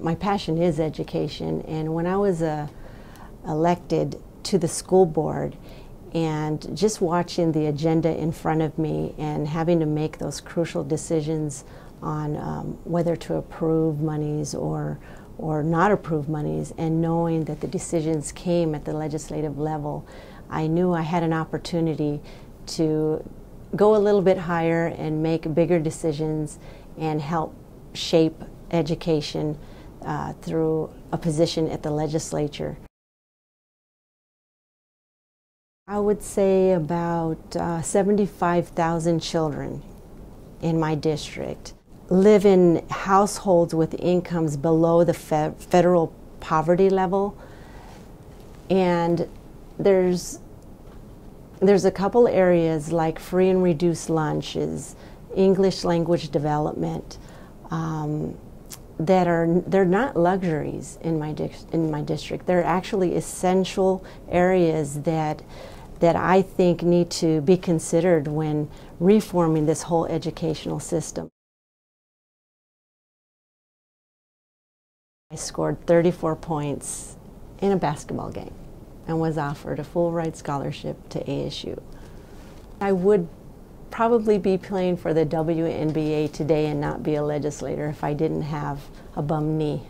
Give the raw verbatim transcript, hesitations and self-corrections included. My passion is education, and when I was uh, elected to the school board and just watching the agenda in front of me and having to make those crucial decisions on um, whether to approve monies or or not approve monies, and knowing that the decisions came at the legislative level, I knew I had an opportunity to go a little bit higher and make bigger decisions and help shape education uh, through a position at the legislature. I would say about uh, seventy-five thousand children in my district live in households with incomes below the fe federal poverty level, and there's there's a couple areas like free and reduced lunches, English language development, um, that are they're not luxuries in my in my district. They're actually essential areas that that I think need to be considered when reforming this whole educational system. I scored thirty-four points in a basketball game and was offered a full ride scholarship to A S U. I would probably be playing for the W N B A today and not be a legislator if I didn't have a bum knee.